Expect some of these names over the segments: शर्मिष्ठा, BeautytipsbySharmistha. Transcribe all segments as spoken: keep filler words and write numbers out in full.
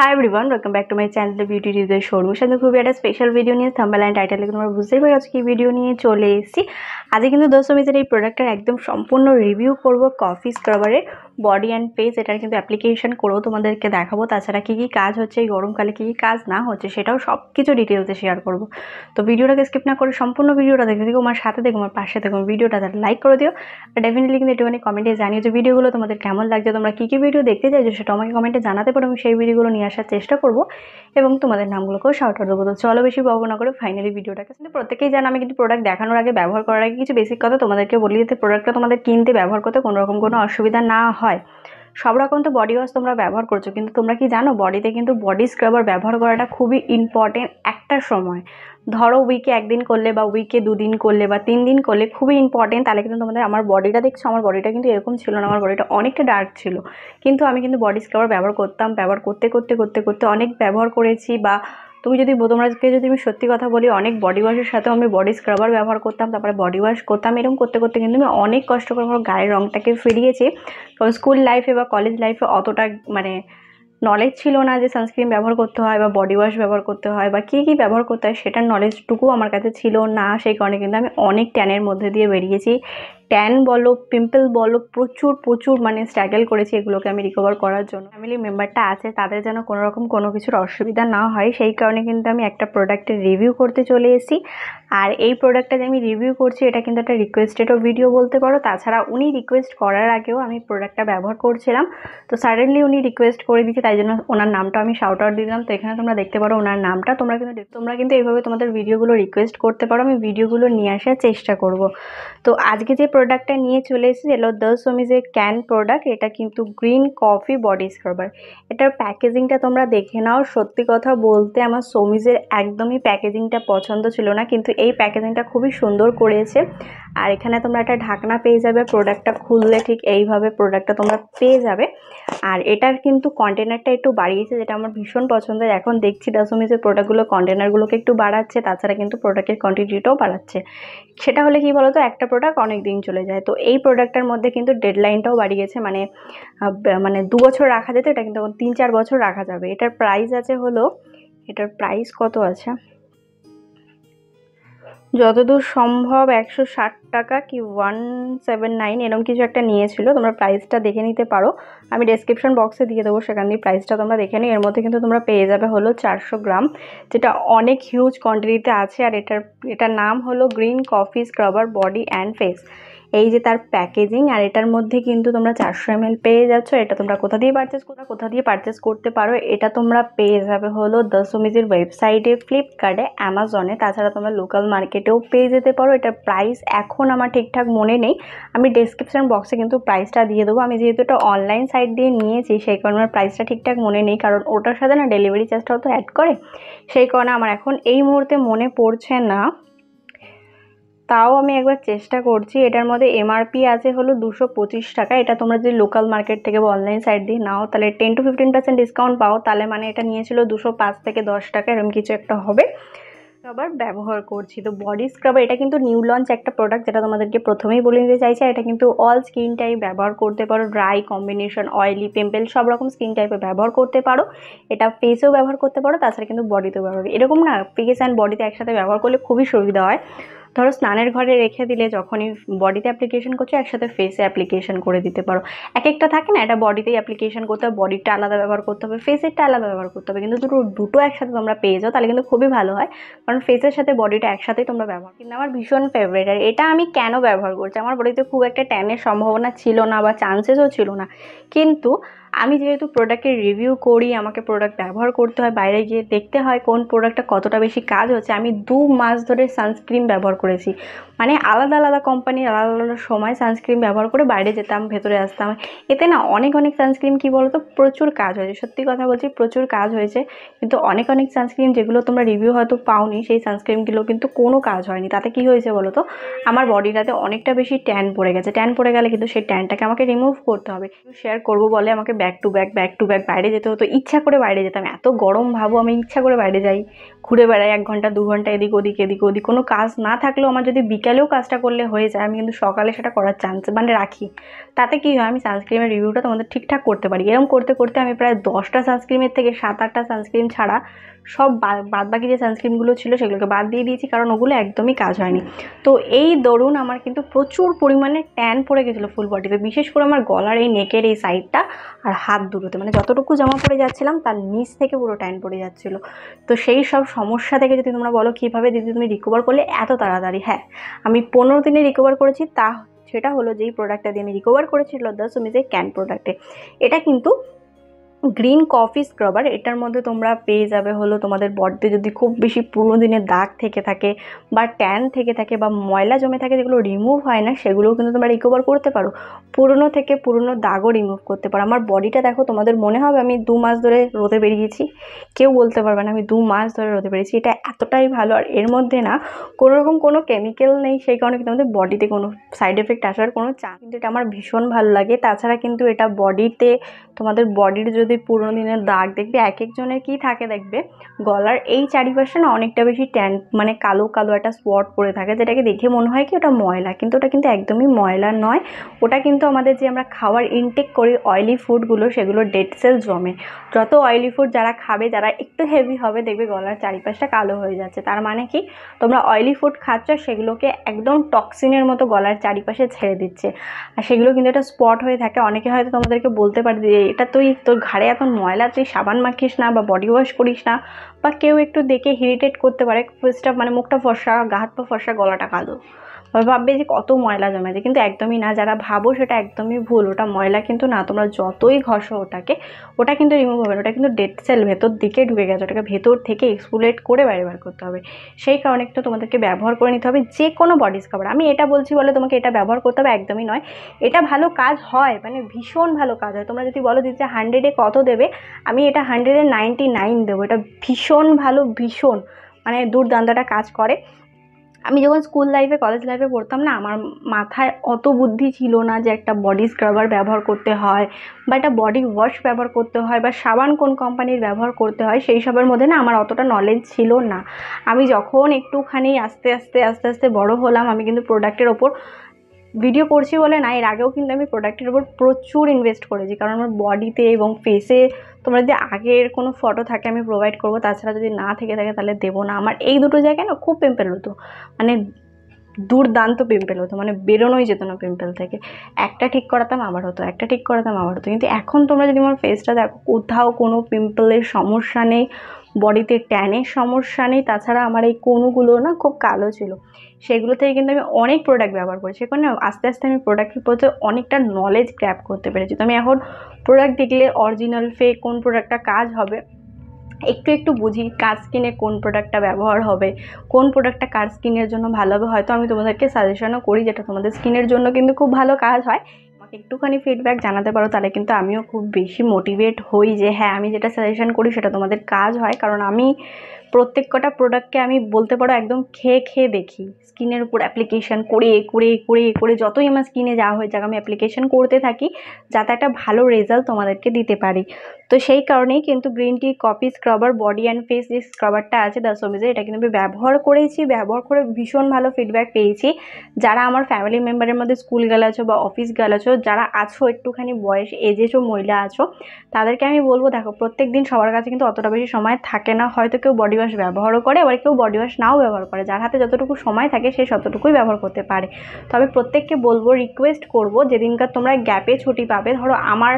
Hi everyone, welcome back to my channel beauty tips by शर्मिष्ठा। तो खूब एक special video नहीं थंबनेल एंड टाइटल देखे तुम्हारा बुझते ही आज की भिडियो नहीं चले आज क्योंकि दोस्तों मेरे प्रोडक्टर एकदम सम्पूर्ण रिव्यू करब कफी स्क्रबारे बॉडी एंड फेस एटार क्योंकि एप्लीकेशन करो तुम्हारे देखो ताछाड़ा क्यों काज हे गरमकाले क्यों काज ना होटाओ सब किस डिटेल्स शेयर करब। तो भिडियो के स्किप ना कर सम्पूर्ण भिडियो देखे देखो हमारे साथ देखो हमारे पास देखो भिडियो लाइक कर दिओ। डेफिनेटली क्योंकि एकटूखानी कमेंटे जानिए जो भिडियोगो तुम्हारे केमन लगे तुम्हारा की की भिडियो देखते चाइछो सेटा आमाके कमेंटे जानाते पारो आमि सेई भिडियोगुलो निये आसार चेष्टा करब एबं तुम्हादेर नामगुलोकेओ शाउट आउट देब। तो चलो बेशी बकबक ना करे फाइनली भिडियोटाके किन्तु प्रत्येकेई जाना आमि किन्तु प्रोडक्ट देखानोर आगे व्यवहार करार आगे किछु बेसिक कथा तोमादेरके बोली दिते प्रोडक्टटा तोमादेर किनते व्यवहार करते कोनो रकम कोनो असुविधा ना हय। सब रकम तो बडी वॉश तुम्हारा व्यवहार करो क्योंकि तुम्हारा कि जानो बडीते क्योंकि बडी स्क्रबर व्यवहार कराटा खूबी इम्पर्टेंट एक समय धरो उइके एक दिन कर ले उइके दो दिन कर ले तीन दिन कर ले खूब इम्पर्टेंट ताहले क्योंकि तुम्हारा आमार बडीटा देखो आमार बडीटा क्योंकि एरकम छिलो ना आमार बडीटा अनेकटा डार्क छिलो क्योंकि आमी क्योंकि बडी स्क्रबर व्यवहार करताम व्यवहार करते करते करते करते अनेक व्यवहार करेছি বা तुम जो तुम्हारा जो तुम सत्य कथा बोली अनेक बडी वाशर साथ बडी स्क्रबर व्यवहार करतम तपर बडी वाश करतम एरम करते करते क्योंकि अनेक कष्ट गायर रंगटाके फिरिएছি कारण स्कूल लाइफे बा कलेज लाइफे अतटा माने नलेज छिलो ना जे सनस्क्रीन व्यवहार करते हैं बा बडी वाश व्यवहार करते हैं बा कि कि व्यवहार करते हैं सेटार नलेजटुकू आमार काछे छिलो ना सेई कारणे क्योंकि आमी अनेक टैनेर मध्य दिए बेरिएছি टैन बोलो पिम्पल बोलो प्रचुर प्रचुर मैंने स्ट्रागल करेছি এগুলোকে আমি रिकवर করার জন্য। फैमिली मेम्बारটা আছে তাদের যেন কোনো রকম কোনো কিছুর অসুবিধা না হয় সেই কারণে কিন্তু আমি একটা প্রোডাক্টের রিভিউ করতে চলে এসেছি আর এই প্রোডাক্টটা যে আমি রিভিউ করছি এটা কিন্তু একটা রিকোয়েস্টেডও ভিডিও বলতে পারো। তাছাড়া উনি রিকোয়েস্ট করার আগেও আমি প্রোডাক্টটা ব্যবহার করছিলাম তো সাডেনলি উনি রিকোয়েস্ট করে দিয়েছে তাই জন্য ওনার নামটা আমি শাউট আউট দিলাম। তো এখানে তোমরা দেখতে পারো ওনার নামটা। তোমরা কিন্তু তোমরা কিন্তু এইভাবে তোমাদের ভিডিওগুলো রিকোয়েস্ট করতে পারো, আমি ভিডিওগুলো নিয়ে আসার চেষ্টা করব। তো আজকে যে प्रोडक्ट नहीं चले BeautytipsbySharmistha कैन प्रोडक्ट ये क्योंकि ग्रीन कफी बडी स्क्रबर यार पैकेजिंग तुम्हारा देखे नाओ। सत्य कथा बोलते हमार शर्मिष्ठार एकदम ही पैकेजिंग पसंद छिलो ना किन्तु ये पैकेजिंग खूब ही सुंदर करेছে और एखाने तुम्हारा एक ढाकना पे जाबे प्रोडक्ट खुलले ठीक ये प्रोडक्ट तुम्हारा पे जाबे और एटार किन्तु कंटेनारटा एकटू बाड़िয়েছে जेटा आमार भीषण पसंद एखन देखछि BeautytipsbySharmistha प्रोडक्टगुलो कंटेनारगुलोके एकटू बाड़ाচ্ছে ताछाड़ा किन्तु प्रोडक्टेर क्वांटिटीटाও बाड़ाচ্ছে सेटा हले कि बोलो तो एकटा प्रोडक्ट अनेक दिन चले जाए। तो ये प्रोडक्टर मध्य क्योंकि डेडलाइनटाও बाड़िয়েছে माने माने दो बछर रखा जेतो एटा किन्तु तीन चार बछर रखा जाबे। एटार प्राइस आछे हलो एटार प्राइस कत आछे যতদূর সম্ভব একশো ষাট টাকা কি ওয়ান সেভেন নাইন এরকম কিছু একটা নিয়েছিল। তোমরা প্রাইসটা দেখে নিতে পারো, আমি ডেসক্রিপশন বক্সে দিয়ে দেবো সেখান দিয়ে প্রাইসটা তোমরা দেখে নিই। এর মধ্যে কিন্তু তোমরা পেয়ে যাবে হলো চারশো গ্রাম যেটা অনেক হিউজ কোয়ান্টিটিতে আছে আর এটার এটার নাম হলো green coffee scrubber body and face. এই যে তার প্যাকেজিং আর এটার মধ্যে কিন্তু তোমরা চারশো এম এল পেয়ে যাচ্ছ। এটা তোমরা কোথা দিয়ে পারচেস কোথা কোথা দিয়ে পারচেস করতে পারো এটা তোমরা পেয়ে যাবে হলো BeautytipsbySharmistha ওয়েবসাইটে, ফ্লিপকার্টে, অ্যামাজনে, তাছাড়া তোমরা লোকাল মার্কেটেও পেয়ে যেতে পারো। এটার প্রাইস এখন আমার ঠিকঠাক মনে নেই, আমি ডেসক্রিপশন বক্সে কিন্তু প্রাইসটা দিয়ে দেবো। আমি যেহেতু এটা অনলাইন সাইট দিয়ে নিয়েছি সেই কারণে আমার প্রাইসটা ঠিকঠাক মনে নেই কারণ ওটার সাথে না ডেলিভারি চার্জটাও তো অ্যাড করে সেই কারণে আমার এখন এই মুহূর্তে মনে পড়ছে না। তাও আমি একবার চেষ্টা করছি। এটার মধ্যে এমআরপি আছে হলো দুশো পঁচিশ টাকা। এটা তোমরা যদি লোকাল মার্কেট থেকে বা অনলাইন সাইট দিয়ে নাও তাহলে ten to fifteen percent discount পাও, তাহলে মানে এটা নিয়েছিল দুশো পাঁচ থেকে দশ টাকা এরকম কিছু একটা হবে। আবার ব্যবহার করছি তো বডি স্ক্রাবার এটা কিন্তু নিউ লঞ্চ একটা প্রোডাক্ট যেটা তোমাদেরকে প্রথমেই বলে দিতে চাইছি। এটা কিন্তু অল স্কিন টাইপ ব্যবহার করতে পারো, ড্রাই, কম্বিনেশন, অয়েলি, পিম্পল সব রকম স্কিন টাইপে ব্যবহার করতে পারো। এটা ফেসেও ব্যবহার করতে পারো, তাছাড়া কিন্তু বডিতেও ব্যবহার এরকম না ফেস অ্যান্ড বডিতে একসাথে ব্যবহার করলে খুবই সুবিধা হয়। ধরো স্নানের ঘরে রেখে দিলে যখনই বডিতে অ্যাপ্লিকেশন করছো একসাথে ফেসে অ্যাপ্লিকেশন করে দিতে পারো। এক একটা থাকে না এটা বডিতেই অ্যাপ্লিকেশন করতে হবে, বডিটা আলাদা ব্যবহার করতে হবে, ফেসেরটা আলাদা ব্যবহার করতে হবে, কিন্তু দুটো দুটো একসাথে তোমরা পেয়ে যাও তাহলে কিন্তু খুবই ভালো হয় কারণ ফেসের সাথে বডিটা একসাথেই তোমরা ব্যবহার। কিন্তু আমার ভীষণ ফেভারিট আর এটা আমি কেন ব্যবহার করছি আমার বডিতে খুব একটা ট্যানের সম্ভাবনা ছিল না বা চান্সেসও ছিল না কিন্তু আমি যেহেতু প্রোডাক্টের রিভিউ করি আমাকে প্রোডাক্ট ব্যবহার করতে হয়, বাইরে গিয়ে দেখতে হয় কোন প্রোডাক্টটা কতটা বেশি কাজ হচ্ছে। আমি দু মাস ধরে সানস্ক্রিন ব্যবহার করেছি মানে আলাদা আলাদা কোম্পানির আলাদা আলাদা সময় সানস্ক্রিন ব্যবহার করে বাইরে যেতাম ভেতরে আসতাম। এতে না অনেক অনেক সানস্ক্রিন কী বলো তো প্রচুর কাজ হয়েছে, সত্যি কথা বলছি প্রচুর কাজ হয়েছে কিন্তু অনেক অনেক সানস্ক্রিন যেগুলো তোমরা রিভিউ হয়তো পাওনি সেই সানস্ক্রিনগুলো কিন্তু কোনো কাজ হয়নি। তাতে কী হয়েছে বলো তো আমার বডিটাতে অনেকটা বেশি ট্যান পড়ে গেছে। ট্যান পড়ে গেলে কিন্তু সেই ট্যানটাকে আমাকে রিমুভ করতে হবে। শেয়ার করবো বলে আমাকে back to back back to back বাইরে যেতে হতো। ইচ্ছা করে বাইরে যেতাম, এত গরম ভাবো আমি ইচ্ছা করে বাইরে যাই, ঘুরে বেড়াই এক ঘন্টা দু ঘন্টা এদিক ওদিক এদিক ওদিক। কোনো কাজ না থাকলেও আমার যদি বিকালেও কাজটা করলে হয়ে যায়, আমি কিন্তু সকালে সেটা করার চান্স মানে রাখি। তাতে কী হয়, আমি সানস্ক্রিমের রিভিউটা তোমাদের ঠিকঠাক করতে পারি। এরকম করতে করতে আমি প্রায় দশটা সানস্ক্রিমের থেকে সাত আটটা সানস্ক্রিম ছাড়া সব বাদ বাকি যে সানস্ক্রিমগুলো ছিল সেগুলোকে বাদ দিয়ে দিয়েছি, কারণ ওগুলো একদমই কাজ হয়নি। তো এই দরুন আমার কিন্তু প্রচুর পরিমাণে ট্যান পড়ে গেছিলো ফুল বডিতে, বিশেষ করে আমার গলার এই নেকের এই সাইডটা আর হাত দুটোতে, মানে যতটুকু জামা পরে যাচ্ছিলাম তার নিচ থেকে পুরো ট্যান পড়ে যাচ্ছিলো। তো সেই সব সমস্যা থেকে যদি তোমরা বলো কীভাবে দিদি তুমি রিকভার করলে এত তাড়াতাড়ি, হ্যাঁ আমি পনেরো দিনে রিকভার করেছি। তা সেটা হলো যেই প্রোডাক্টটা দিয়ে আমি রিকভার করেছি সেটা হলো দ্য ক্যান প্রোডাক্টে। এটা কিন্তু গ্রিন কফি স্ক্রাবার, এটার মধ্যে তোমরা পেয়ে যাবে হলো তোমাদের বডিতে যদি খুব বেশি পুরনো দিনের দাগ থেকে থাকে বা ট্যান থেকে থাকে বা ময়লা জমে থাকে যেগুলো রিমুভ হয় না, সেগুলোও কিন্তু তোমরা রিকভার করতে পারো। পুরনো থেকে পুরনো দাগও রিমুভ করতে পারো। আমার বডিটা দেখো, তোমাদের মনে হবে আমি দু মাস ধরে রোদে বেরিয়েছি, কেউ বলতে পারবে না আমি দু মাস ধরে রোদে বেরিয়েছি। এটা এতটাই ভালো, আর এর মধ্যে না কোনো রকম কোনো কেমিক্যাল নেই, সেই কারণে কিন্তু আমাদের বডিতে কোনো সাইড এফেক্ট আসার কোনো চান্স, কিন্তু এটা আমার ভীষণ ভালো লাগে। তাছাড়া কিন্তু এটা বডিতে তোমাদের বডির যদি পুরোনো দিনের দাগ দেখবে, এক একজনের কী থাকে দেখবে, গলার এই চারিপাশে না অনেকটা বেশি ট্যান মানে কালো কালো একটা স্পট পড়ে থাকে, যেটাকে দেখে মনে হয় কি ওটা ময়লা, কিন্তু ওটা কিন্তু একদমই ময়লা নয়। ওটা কিন্তু আমাদের যে আমরা খাওয়ার ইনটেক করি অয়েলি ফুডগুলো, সেগুলো ডেড সেল জমে। যত অয়েলি ফুড যারা খাবে, যারা একটু হেভি হবে, দেখবে গলার চারিপাশটা কালো হয়ে যাচ্ছে। তার মানে কি, তোমরা অয়েলি ফুড খাচ্ছ, সেগুলোকে একদম টক্সিনের মতো গলার চারিপাশে ছেড়ে দিচ্ছে, আর সেগুলো কিন্তু একটা স্পট হয়ে থাকে। অনেকে হয়তো তোমাদেরকে বলতে পারে যে এটা তুই তোর ঘাড়ে এত ময়লা, তুই সাবান মাখিস না বা বডি ওয়াশ করিস না, বা কেউ একটু দেখে ইরিটেট করতে পারে, ফেসটা মানে মুখটা ফর্সা, গা হাত পা ফর্সা, গলাটা কালো, ভাববে যে কত ময়লা জমেছে, কিন্তু একদমই না। যারা ভাবো সেটা একদমই ভুল, ওটা ময়লা কিন্তু না। তোমরা যতই ঘষো ওটাকে, ওটা কিন্তু রিমুভ হবে না, ওটা কিন্তু ডেড সেল ভেতর দিকে ঢুকে গেছে, ওটাকে ভেতর থেকে এক্সফোলিয়েট করে বাইরে বার করতে হবে। সেই কারণে একটু তোমাদেরকে ব্যবহার করে নিতে হবে যে কোনো বডি স্ক্রাবার। আমি এটা বলছি বলে তোমাকে এটা ব্যবহার করতে হবে একদমই নয়, এটা ভালো কাজ হয়, মানে ভীষণ ভালো কাজ হয়। তোমরা যদি বলো দিদি হান্ড্রেডে কত দেবে, আমি এটা হান্ড্রেডে নাইনটি নাইন দেবো। এটা ভীষণ ভালো, ভীষণ মানে দুর্দান্তটা কাজ করে। আমি যখন স্কুল লাইফে কলেজ লাইফে পড়তাম না, আমার মাথায় অত বুদ্ধি ছিল না যে একটা বডি স্ক্রাবার ব্যবহার করতে হয় বা একটা বডি ওয়াশ ব্যবহার করতে হয় বা সাবান কোন কোম্পানির ব্যবহার করতে হয়, সেই সবের মধ্যে না আমার অতটা নলেজ ছিল না। আমি যখন একটুখানি আস্তে আস্তে আস্তে আস্তে বড় হলাম, আমি কিন্তু প্রোডাক্টের ওপর ভিডিও করছি বলে না, এর আগেও কিন্তু আমি প্রোডাক্টের ওপর প্রচুর ইনভেস্ট করেছি, কারণ আমার বডিতে এবং ফেসে তোমরা যদি আগের কোনো ফটো থাকে আমি প্রোভাইড করবো, তাছাড়া যদি না থেকে থাকে তাহলে দেবো না। আমার এই দুটো জায়গায় না খুব পিম্পল হতো, মানে দুর্দান্ত পিম্পল হতো, মানে বেরোনোই যেত না পিম্পল থেকে। একটা ঠিক করাতাম আবার হতো, একটা ঠিক করাতাম আবার হতো। কিন্তু এখন তোমরা যদি আমার ফেসটা দেখো, কোথাও কোনো পিম্পলের সমস্যা নেই, বডিতে ট্যানের সমস্যা নেই। তাছাড়া আমার এই কোণগুলো না খুব কালো ছিল, সেগুলো থেকে কিন্তু আমি অনেক প্রোডাক্ট ব্যবহার করেছি। এখন না আস্তে আস্তে আমি প্রোডাক্টের প্রতি অনেকটা নলেজ গ্র্যাব করতে পেরেছি। তো আমি এখন প্রোডাক্ট দেখলে অরিজিনাল ফেক কোন প্রোডাক্টটা কাজ হবে একটু একটু বুঝি, কার স্কিনে কোন প্রোডাক্টটা ব্যবহার হবে, কোন প্রোডাক্টটা কার স্কিনের জন্য ভালো হবে। হয়তো আমি তোমাদেরকে সাজেশনও করি যেটা তোমাদের স্কিনের জন্য কিন্তু খুব ভালো কাজ হয়। একটুখানি ফিডব্যাক জানাতে পারো, তাহলে কিন্তু আমিও খুব বেশি মোটিভেট হই যে হ্যাঁ আমি যেটা সাজেশন করি সেটা তোমাদের কাজ হয়। কারণ আমি প্রত্যেক কটা প্রোডাক্টকে আমি বলতে পারো একদম খেয়ে খেয়ে দেখি, স্কিনের উপর অ্যাপ্লিকেশান করে করে করে করে যতই আমার স্কিনে যাওয়া হয়ে যাক আমি অ্যাপ্লিকেশান করতে থাকি, যাতে একটা ভালো রেজাল্ট তোমাদেরকে দিতে পারি। তো সেই কারণেই কিন্তু green tea coffee scrubber body and face যে স্ক্রাবারটা আছে দ্য সোমিজে, এটা কিন্তু আমি ব্যবহার করেছি, ব্যবহার করে ভীষণ ভালো ফিডব্যাক পেয়েছি। যারা আমার ফ্যামিলি মেম্বারের মধ্যে স্কুল গেল আছো বা অফিস গেল আছো, যারা আছো একটুখানি বয়স এজেছো মহিলা আছো, তাদেরকে আমি বলবো দেখো প্রত্যেক দিন সবার কাছে কিন্তু অতটা বেশি সময় থাকে না। হয়তো কেউ বডি ওয়াশ ব্যবহারও করে, আবার কেউ বডি ওয়াশ নাও ব্যবহার করে, যার হাতে যতটুকু সময় থাকে সে ততটুকুই ব্যবহার করতে পারে। তবে প্রত্যেককে বলবো, রিকোয়েস্ট করবো, যেদিনকার তোমরা গ্যাপে ছুটি পাবে, ধরো আমার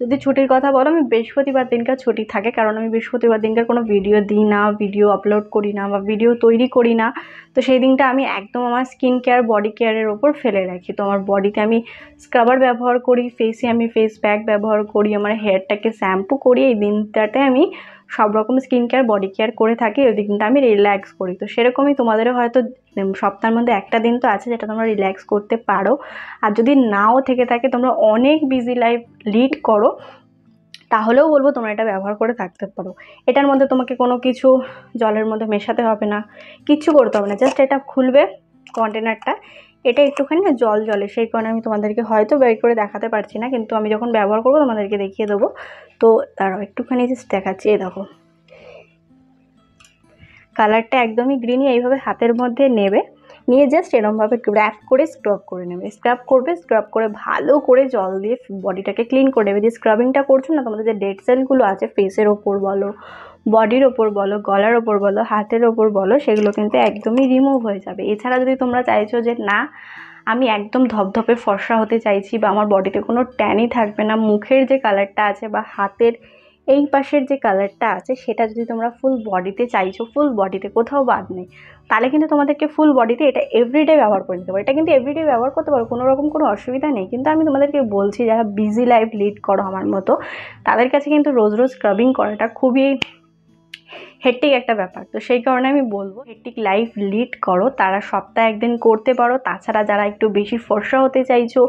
যদি ছুটির কথা বলো আমি বৃহস্পতিবার দিনকার ছুটি থাকে, কারণ আমি বৃহস্পতিবার দিনকার কোনো ভিডিও দিই না, ভিডিও আপলোড করি না বা ভিডিও তৈরি করি না। তো সেই দিনটা আমি একদম আমার স্কিন কেয়ার বডি কেয়ারের ওপর ফেলে রাখি। তো আমার বডিতে আমি স্ক্রাবার ব্যবহার করি, ফেসে আমি ফেস প্যাক ব্যবহার করি, আমার হেয়ারটাকে শ্যাম্পু করি। এই দিনটাতে আমি সব রকম স্কিন কেয়ার বডি কেয়ার করে থাকি, ওই দিনটা আমি রিল্যাক্স করি। তো সেরকমই তোমাদেরও হয়তো সপ্তাহের মধ্যে একটা দিন তো আছে যেটা তোমরা রিল্যাক্স করতে পারো। আর যদি নাও থেকে থাকে, তোমরা অনেক বিজি লাইফ লিড করো, তাহলেও বলবো তোমরা এটা ব্যবহার করে থাকতে পারো। এটার মধ্যে তোমাকে কোনো কিছু জলের মধ্যে মেশাতে হবে না, কিচ্ছু করতে হবে না, জাস্ট এটা খুলবে কন্টেনারটা, এটা একটুখানি জল জলে, সেই কারণে আমি তোমাদেরকে হয়তো বের করে দেখাতে পারছি না, কিন্তু আমি যখন ব্যবহার করবো তোমাদেরকে দেখিয়ে দেবো। তো দাঁড়াও একটুখানি জাস্ট দেখাচ্ছি। এই দেখো কালারটা একদমই গ্রিনই। এইভাবে হাতের মধ্যে নেবে, নিয়ে জাস্ট এরকমভাবে স্ক্রাব করে স্ক্রাব করে নেবে। স্ক্রাব করবে, স্ক্রাব করে ভালো করে জল দিয়ে বডিটাকে ক্লিন করে নেবে। যে স্ক্রাবিংটা করছো না, তোমাদের যে ডেড সেলগুলো আছে ফেসের ওপর বলো, বডির ওপর বলো, গলার ওপর বলো, হাতের ওপর বলো, সেগুলো কিন্তু একদমই রিমুভ হয়ে যাবে। এছাড়া যদি তোমরা চাইছো যে না আমি একদম ধপধপে ফর্সা হতে চাইছি বা আমার বডিতে কোনো ট্যানই থাকবে না, মুখের যে কালারটা আছে বা হাতের এই পাশের যে কালারটা আছে সেটা যদি তোমরা ফুল বডিতে চাইছো, ফুল বডিতে কোথাও বাদ নেই, তাহলে কিন্তু তোমাদেরকে ফুল বডিতে এটা এভরিডে ব্যবহার করে নিতে পারো। এটা কিন্তু এভরিডে ব্যবহার করতে পারো, কোনো রকম কোনো অসুবিধা নেই। কিন্তু আমি তোমাদেরকে বলছি যারা বিজি লাইফ লিড করো আমার মতো, তাদের কাছে কিন্তু রোজ রোজ স্ক্রাবিং করাটা খুবই হেট্টিক একটা ব্যাপার। তো সেই কারণে আমি বলবো হেট্টিক লাইফ লিড করো তারা সপ্তাহে একদিন করতে পারো। তাছাড়া যারা একটু বেশি ফর্সা হতে চাইছো,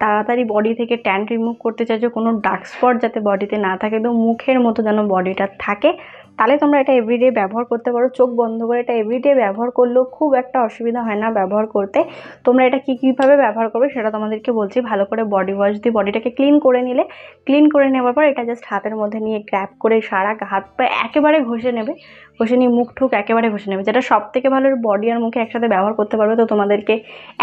তাড়াতাড়ি বডি থেকে ট্যান রিমুভ করতে চাইছো, কোনো ডার্ক স্পট যাতে বডিতে না থাকে, তো মুখের মতো যেন বডিটা থাকে, তাহলে তোমরা এটা এভরিডে ব্যবহার করতে পারো। চোখ বন্ধ করে এটা এভরিডে ব্যবহার করলেও খুব একটা অসুবিধা হয় না ব্যবহার করতে। তোমরা এটা কী কীভাবে ব্যবহার করবে সেটা তোমাদেরকে বলছি। ভালো করে বডি ওয়াশ দিয়ে বডিটাকে ক্লিন করে নিলে, ক্লিন করে নেওয়ার পর এটা জাস্ট হাতের মধ্যে নিয়ে গ্র্যাব করে সারা হাত পা একেবারে ঘষে নেবে, ঘষে নিয়ে মুখ ঠুক একেবারে ঘষে নেবে। যেটা সব থেকে ভালো, বডি আর মুখে একসাথে ব্যবহার করতে পারবে। তো তোমাদেরকে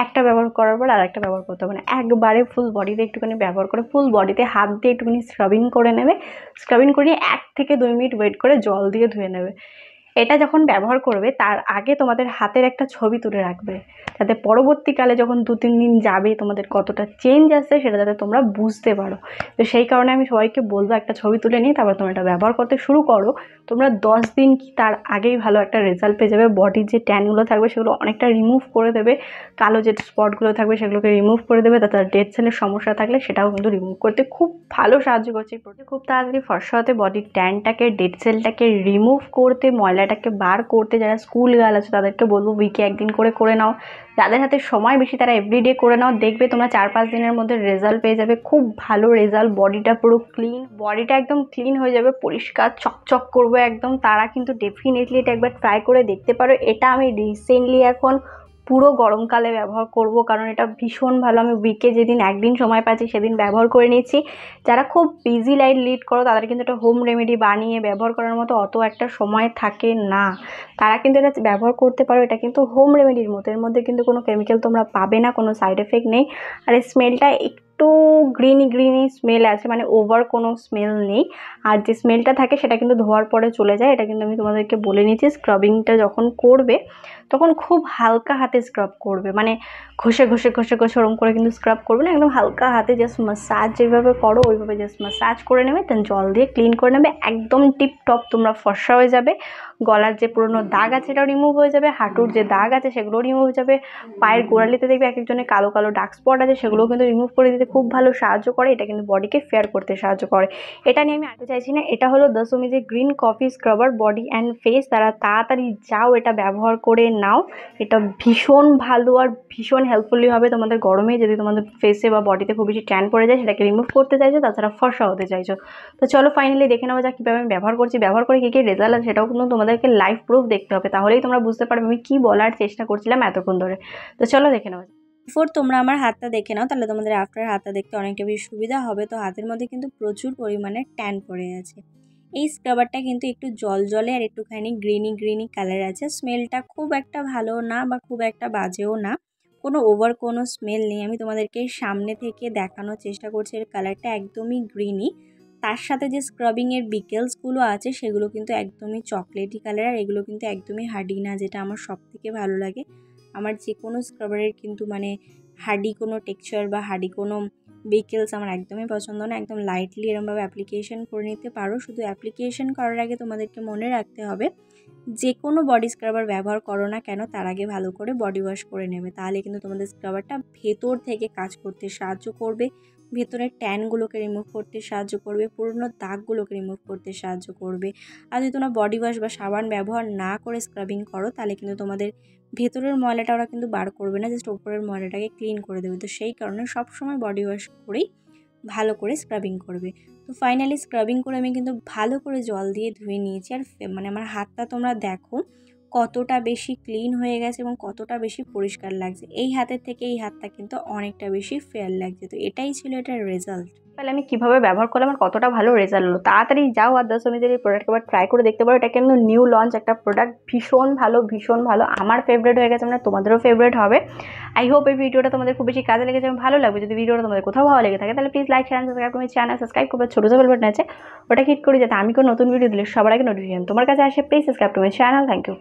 একটা ব্যবহার করার পর আর একটা ব্যবহার করতে হবে না, একবারে ফুল বডিতে একটুখানি ব্যবহার করে ফুল বডিতে হাত দিয়ে একটুখানি স্ক্রাবিং করে নেবে। স্ক্রাবিং করে এক থেকে দুই মিনিট ওয়েট করে জল দিয়ে ধুয়ে নেবে। এটা যখন ব্যবহার করবে তার আগে তোমাদের হাতের একটা ছবি তুলে রাখবে, যাতে পরবর্তীকালে যখন দু তিন দিন যাবে তোমাদের কতটা চেঞ্জ আসছে সেটা যাতে তোমরা বুঝতে পারো। তো সেই কারণে আমি সবাইকে বলবো একটা ছবি তুলে নিয়ে তারপর তোমরা এটা ব্যবহার করতে শুরু করো। তোমরা দশ দিন কি তার আগেই ভালো একটা রেজাল্ট পেয়ে যাবে। বডির যে ট্যানগুলো থাকবে সেগুলো অনেকটা রিমুভ করে দেবে, কালো যে স্পটগুলো থাকবে সেগুলোকে রিমুভ করে দেবে, তাছাড়া ডেড সেলের সমস্যা থাকলে সেটাও কিন্তু রিমুভ করতে খুব ভালো সাহায্য করছে। খুব তাড়াতাড়ি ফর্সা হতে, বডির ট্যানটাকে, ডেড সেলটাকে রিমুভ করতে, ময়লা এটাকে বার করতে। যারা স্কুল গার্ল আছে তাদেরকে বলবো উইকে একদিন করে করে নাও। যাদের হাতে সময় বেশি তারা এভরিডে করে নাও, দেখবে তোমরা চার পাঁচ দিনের মধ্যে রেজাল্ট পেয়ে যাবে, খুব ভালো রেজাল্ট। বডিটা পুরো ক্লিন, বডিটা একদম ক্লিন হয়ে যাবে, পরিষ্কার চকচক করবে একদম। তারা কিন্তু ডেফিনেটলি এটা একবার ট্রাই করে দেখতে পারো। এটা আমি রিসেন্টলি এখন পুরো গরমকালে ব্যবহার করব, কারণ এটা ভীষণ ভালো। আমি উইকে যেদিন একদিন সময় পাচ্ছি সেদিন ব্যবহার করে নিচ্ছি। যারা খুব বিজি লাইফ লিড করো তাদের কিন্তু এটা হোম রেমেডি বানিয়ে ব্যবহার করার মতো অত একটা সময় থাকে না, তারা কিন্তু এটা ব্যবহার করতে পারো। এটা কিন্তু হোম রেমেডির মতো, এর মধ্যে কিন্তু কোনো কেমিক্যাল তোমরা পাবে না, কোনো সাইড এফেক্ট নেই। আর এই স্মেলটা একটু গ্রিনি গ্রিনি স্মেল আছে, মানে ওভার কোনো স্মেল নেই। আর যে স্মেলটা থাকে সেটা কিন্তু ধোয়ার পরে চলে যায়। এটা কিন্তু আমি তোমাদেরকে বলে নিচ্ছি, স্ক্রাবিংটা যখন করবে তখন খুব হালকা হাতে স্ক্রাব করবে, মানে ঘষে ঘষে ঘষে ঘষে ওরম করে কিন্তু স্ক্রাব করবে না, একদম হালকা হাতে জাস্ট মাসাজ যেভাবে করো ওইভাবে জাস্ট মাসাজ করে নেবে, তখন জল দিয়ে ক্লিন করে নেবে। একদম টিপটপ তোমরা ফর্সা হয়ে যাবে। গলার যে পুরনো দাগ আছে সেটাও রিমুভ হয়ে যাবে, হাঁটুর যে দাগ আছে সেগুলোও রিমুভ হয়ে যাবে, পায়ের গোড়ালিতে দেখবে এক একজনের কালো কালো ডার্ক স্পট আছে সেগুলোও কিন্তু রিমুভ করে দিতে খুব ভালো সাহায্য করে। এটা কিন্তু বডিকে ফেয়ার করতে সাহায্য করে। এটা নিয়ে আমি আগে চাইছি না। এটা হলো দশমী যে green coffee scrubber body and face, তারা তাড়াতাড়ি যাও এটা ব্যবহার করে নাও। এটা ভীষণ ভালো আর ভীষণ হেল্পফুলি হবে তোমাদের গরমে, যদি তোমাদের ফেসে বা বডিতে খুব বেশি ট্যান পড়ে যায় সেটাকে রিমুভ করতে চাইছো, তাছাড়া ফর্সা হতে চাইছো। তো চলো ফাইনালি দেখে নেওয়া যাক কীভাবে আমি ব্যবহার করছি, ব্যবহার করে কী কী রেজাল্ট আছে সেটাও কিন্তু তোমাদেরকে লাইভ প্রুফ দেখতে হবে, তাহলেই তোমরা বুঝতে পারবে আমি কী বলার চেষ্টা করছিলাম এতক্ষণ ধরে। তো চলো দেখে নেওয়া যাক। বিফোর তোমরা আমার হাতটা দেখে নাও, তাহলে তোমাদের আফটার হাতটা দেখতে অনেকটা বেশি সুবিধা হবে। তো হাতের মধ্যে কিন্তু প্রচুর পরিমাণে ট্যান পড়ে আছে। এই স্ক্রাবারটা কিন্তু একটু জল জলে আর একটুখানি গ্রিনি গ্রিনি কালার আছে। স্মেলটা খুব একটা ভালো না বা খুব একটা বাজেও না, কোনো ওভার কোনো স্মেল নেই। আমি তোমাদেরকে সামনে থেকে দেখানোর চেষ্টা করছি। এর কালারটা একদমই গ্রিনি, তার সাথে যে স্ক্রাবিংয়ের বিকেলসগুলো আছে সেগুলো কিন্তু একদমই চকলেটি কালার, আর এগুলো কিন্তু একদমই হার্ডি না, যেটা আমার সবথেকে ভালো লাগে। আমার যে কোনো স্ক্রাবারের কিন্তু মানে হার্ডি কোনো টেক্সচার বা হার্ডি কোনো বিকেলস আমার একদমই পছন্দ না। একদম লাইটলি এরকমভাবে অ্যাপ্লিকেশন করে নিতে পারো। শুধু অ্যাপ্লিকেশন করার আগে তোমাদেরকে মনে রাখতে হবে, যে কোনো বডি স্ক্রাবার ব্যবহার করো না কেন তার আগে ভালো করে বডি ওয়াশ করে নেবে, তাহলে কিন্তু তোমাদের স্ক্রাবারটা ভেতর থেকে কাজ করতে সাহায্য করবে, ভেতরের ট্যানগুলোকে রিমুভ করতে সাহায্য করবে, পুরনো দাগগুলোকে রিমুভ করতে সাহায্য করবে। আর যদি তোমরা বডি ওয়াশ বা সাবান ব্যবহার না করে স্ক্রাবিং করো তাহলে কিন্তু তোমাদের ভেতরের ময়লাটা ওরা কিন্তু বার করবে না, জাস্ট ওপরের ময়লাটাকে ক্লিন করে দেবে। তো সেই কারণে সবসময় বডি ওয়াশ করেই ভালো করে স্ক্রাবিং করবে। তো ফাইনালি স্ক্রাবিং করে আমি কিন্তু ভালো করে জল দিয়ে ধুয়ে নিয়েছি। আর মানে আমার হাতটা তোমরা দেখো কতটা বেশি ক্লিন হয়ে গেছে এবং কতটা বেশি পরিষ্কার লাগছে। এই হাতের থেকে এই হাতটা কিন্তু অনেকটা বেশি ফেয়ার লাগছে। তো এটাই ছিল এটার রেজাল্ট। তাহলে আমি কীভাবে ব্যবহার করলাম আর কতটা ভালো রেজাল্ট হলো, তাড়াতাড়ি যাও আর দশমীদের এই প্রোডাক্ট একবার ট্রাই করে দেখতে পারো। এটা কিন্তু নিউ লঞ্চ একটা প্রোডাক্ট, ভীষণ ভালো ভীষণ ভালো, আমার ফেভারিট হয়ে গেছে, মানে তোমাদেরও ফেভারিট হবে। আই হোপ এই ভিডিওটা তোমাদের খুব বেশি কাজে লেগেছে এবং ভালো লাগবে। যদি ভিডিওটা তোমাদের কোথাও ভালো লেগে থাকে তাহলে প্লিজ লাইক শেয়ার সাবস্ক্রাইব করে চ্যানেল সাবস্ক্রাইব করবে, ছোটো ছোটো বাটন আছে ওটা ক্লিক করে যাতে আমি কোনো নতুন ভিডিও দিলে সবার আগে নোটিফিকেশন তোমার কাছে আসে। Please subscribe to my channel. Thank you.